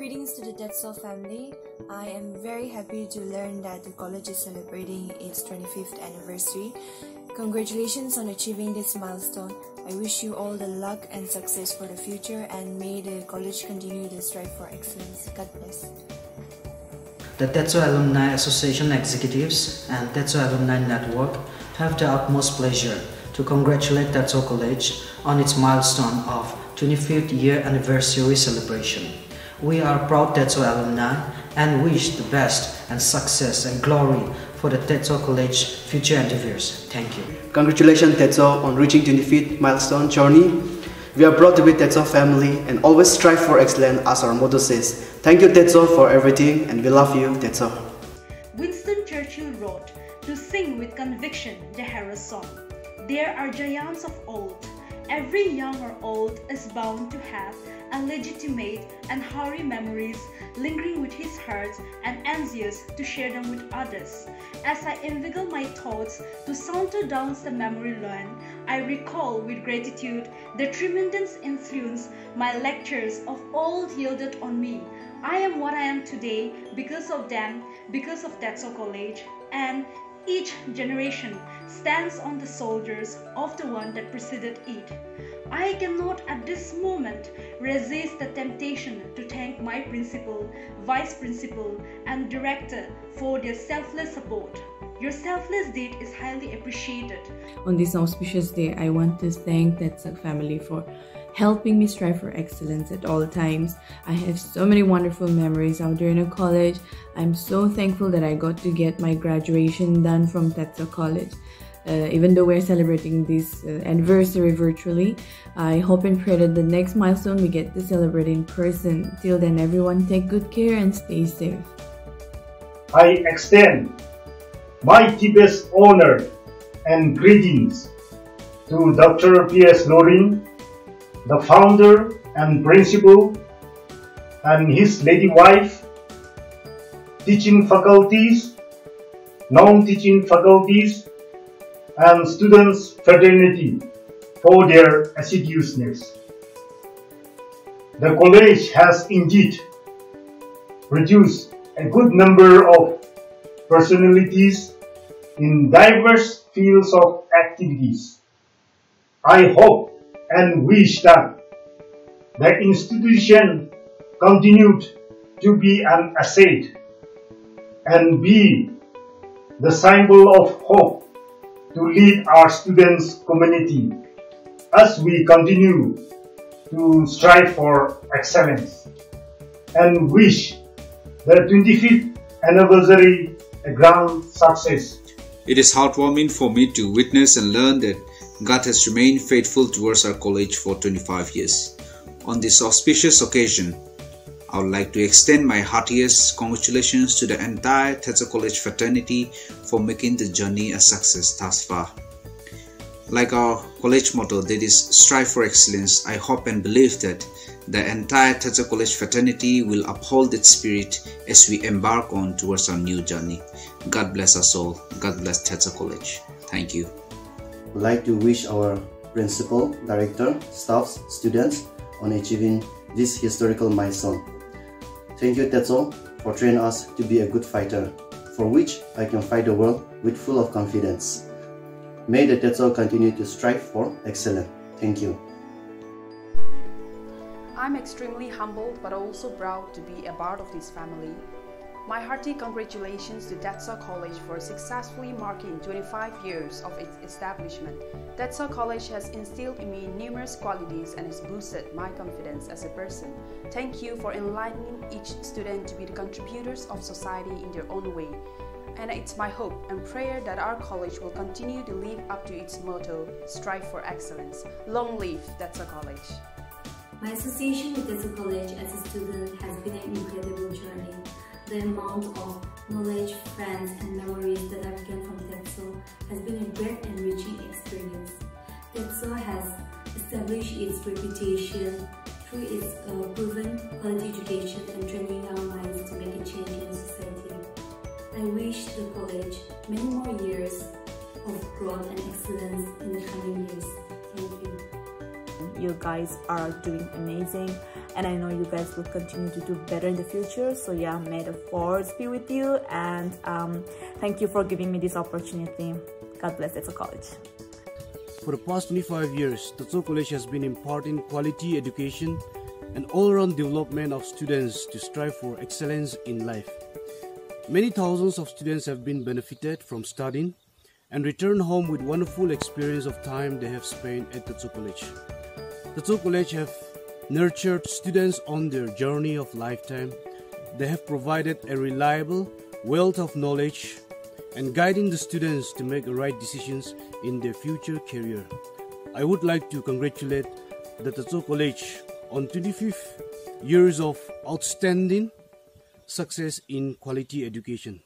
Greetings to the Tetso family. I am very happy to learn that the college is celebrating its 25th anniversary. Congratulations on achieving this milestone. I wish you all the luck and success for the future, and may the college continue the strive for excellence. God bless. The Tetso Alumni Association executives and Tetso Alumni Network have the utmost pleasure to congratulate Tetso College on its milestone of 25th year anniversary celebration. We are proud Tetso alumni and wish the best and success and glory for the Tetso College future endeavors. Thank you. Congratulations Tetso on reaching 25th milestone journey. We are proud to be Tetso family and always strive for excellence as our motto says. Thank you Tetso for everything and we love you Tetso. Winston Churchill wrote, "To sing with conviction the Harris song. There are giants of old. Every young or old is bound to have a legitimate and hoary memories lingering with his heart and anxious to share them with others. As I inveigle my thoughts to saunter down the memory lane, I recall with gratitude the tremendous influence my lectures of old yielded on me. I am what I am today because of them, because of Tetso College, and each generation stands on the shoulders of the one that preceded it. I cannot at this moment resist the temptation to thank my principal, vice principal, and director for their selfless support. Your selfless deed is highly appreciated." On this auspicious day, I want to thank Tetso family for helping me strive for excellence at all times. I have so many wonderful memories out during college. I'm so thankful that I got to get my graduation done from Tetso College. Even though we're celebrating this anniversary virtually, I hope and pray that the next milestone we get to celebrate in person. Till then, everyone take good care and stay safe. I extend my deepest honor and greetings to Dr. P.S. Loring, the founder and principal, and his lady wife, teaching faculties, non-teaching faculties, and students' fraternity for their assiduousness. The college has indeed produced a good number of personalities in diverse fields of activities. I hope and wish that the institution continued to be an asset and be the symbol of hope to lead our students' community as we continue to strive for excellence, and wish the 25th anniversary a grand success. It is heartwarming for me to witness and learn that God has remained faithful towards our college for 25 years. On this auspicious occasion, I would like to extend my heartiest congratulations to the entire Tetso College fraternity for making the journey a success thus far. Like our college motto that is strive for excellence, I hope and believe that the entire Tetso College fraternity will uphold its spirit as we embark on towards our new journey. God bless us all. God bless Tetso College. Thank you. I would like to wish our principal, director, staffs, students on achieving this historical milestone. Thank you Tetso for training us to be a good fighter, for which I can fight the world with full of confidence. May the Tetso continue to strive for excellence. Thank you. I'm extremely humbled but also proud to be a part of this family. My hearty congratulations to Tetso College for successfully marking 25 years of its establishment. Tetso College has instilled in me numerous qualities and has boosted my confidence as a person. Thank you for enlightening each student to be the contributors of society in their own way. And it's my hope and prayer that our college will continue to live up to its motto, strive for excellence. Long live Tetso College. My association with Tetso College as a student has been an incredible journey. The amount of knowledge, friends, and memories that I've gained from Tetso has been a great and enriching experience. Tetso has established its reputation through its proven quality education and training our minds to make a change in society. I wish the college many more years of growth and excellence in the coming years. Thank you. You guys are doing amazing, and I know you guys will continue to do better in the future. So yeah, may the force be with you, and thank you for giving me this opportunity. God bless Tetso College. For the past 25 years, Tetso College has been imparting quality education and all-round development of students to strive for excellence in life. Many thousands of students have been benefited from studying and return home with wonderful experience of time they have spent at Tetso College. Tetso College have nurtured students on their journey of lifetime. They have provided a reliable wealth of knowledge and guiding the students to make the right decisions in their future career. I would like to congratulate the Tetso College on 25 years of outstanding success in quality education.